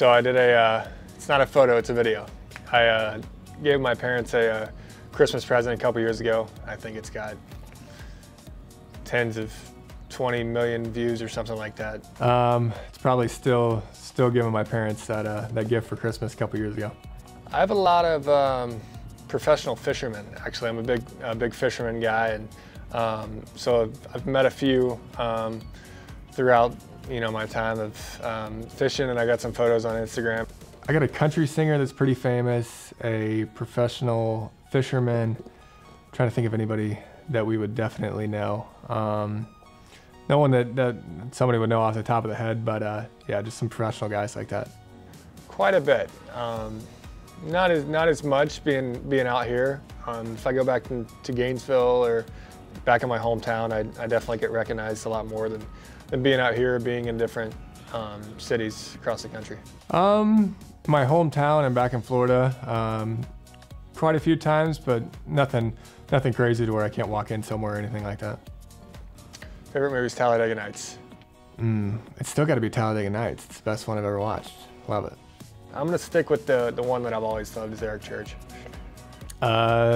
So I did a, it's not a photo, it's a video. I gave my parents a Christmas present a couple years ago. I think it's got tens of 20 million views or something like that. It's probably still giving my parents that, that gift for Christmas a couple years ago. I have a lot of professional fishermen, actually. I'm a big fisherman guy, and so I've met a few throughout my time of fishing, and I got some photos on Instagram. I got a country singer that's pretty famous, a professional fisherman. I'm trying to think of anybody that we would definitely know. No one that somebody would know off the top of the head, but yeah, just some professional guys like that. Quite a bit. Not as much being out here. If I go back to Gainesville or back in my hometown, I definitely get recognized a lot more than being out here, being in different cities across the country. My hometown and back in Florida, quite a few times, but nothing crazy to where I can't walk in somewhere or anything like that. Favorite movie is Talladega Nights. It's still got to be Talladega Nights. It's the best one I've ever watched. Love it. I'm gonna stick with the one that I've always loved, is Eric Church.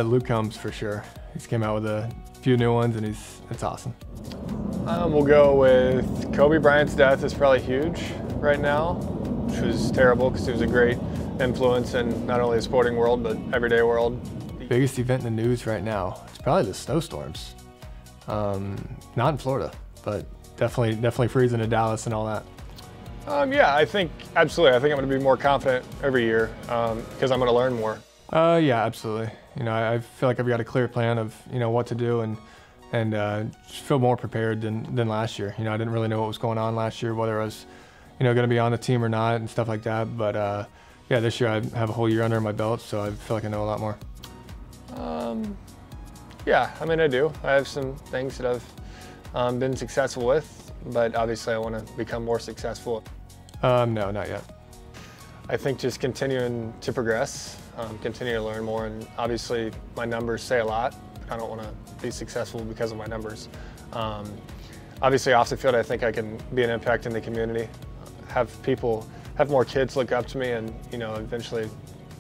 Luke Combs for sure. He's came out with a few new ones, and it's awesome. We'll go with Kobe Bryant's death is probably huge right now, which was terrible because he was a great influence in not only the sporting world but everyday world. The biggest event in the news right now, it's probably the snowstorms. Not in Florida, but definitely freezing to Dallas and all that. Yeah, I think, absolutely. I think I'm going to be more confident every year because I'm going to learn more. Yeah, absolutely. I feel like I've got a clear plan of, what to do, and just feel more prepared than last year. I didn't really know what was going on last year, whether I was, going to be on the team or not and stuff like that. But yeah, this year I have a whole year under my belt, so I feel like I know a lot more. Yeah, I mean, I do. I have some things that I've been successful with, but obviously I want to become more successful. No, not yet. I think just continuing to progress, continue to learn more, and obviously my numbers say a lot. I don't want to be successful because of my numbers. Obviously off the field, I think I can be an impact in the community, have more kids look up to me, and eventually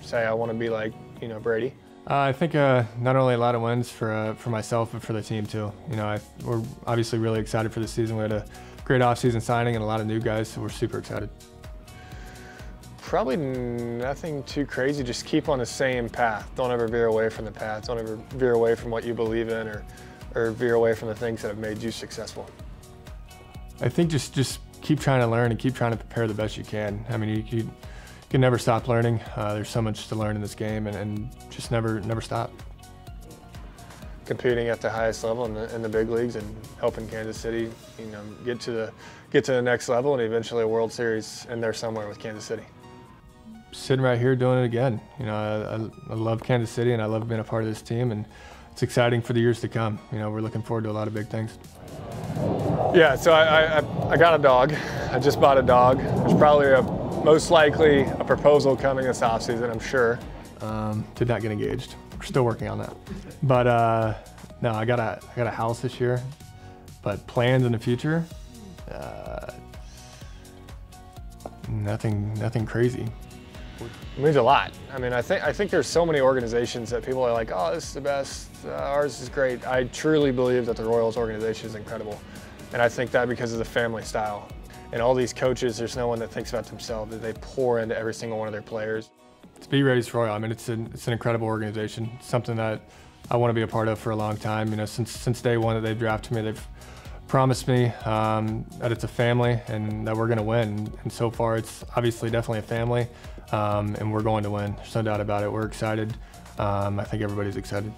say I want to be like Brady. I think not only a lot of wins for myself, but for the team too. We're obviously really excited for the season. We had a great off-season signing and a lot of new guys, so we're super excited. Probably nothing too crazy. Just keep on the same path. Don't ever veer away from the path. Don't ever veer away from what you believe in, or veer away from the things that have made you successful. I think just keep trying to learn and keep trying to prepare the best you can. I mean, you can never stop learning. There's so much to learn in this game, and just never stop. Competing at the highest level in the big leagues, and helping Kansas City, get to the next level, and eventually a World Series in there somewhere with Kansas City. Sitting right here doing it again. I love Kansas City, and I love being a part of this team, and it's exciting for the years to come. We're looking forward to a lot of big things. Yeah, so I got a dog. I just bought a dog. There's probably most likely a proposal coming this offseason, I'm sure. Did not get engaged. We're still working on that. But no, I got a house this year, but plans in the future, nothing crazy. It means a lot. I mean, I think there's so many organizations that people are like, oh, this is the best, ours is great. I truly believe that the Royals organization is incredible. And I think that because of the family style. And all these coaches, there's no one that thinks about themselves, that they pour into every single one of their players. To be Brady's Royal, I mean, it's an incredible organization. It's something that I want to be a part of for a long time. Since day one that they've drafted me, they've promised me that it's a family and that we're going to win. And so far, it's obviously definitely a family, and we're going to win. There's no doubt about it. We're excited. I think everybody's excited.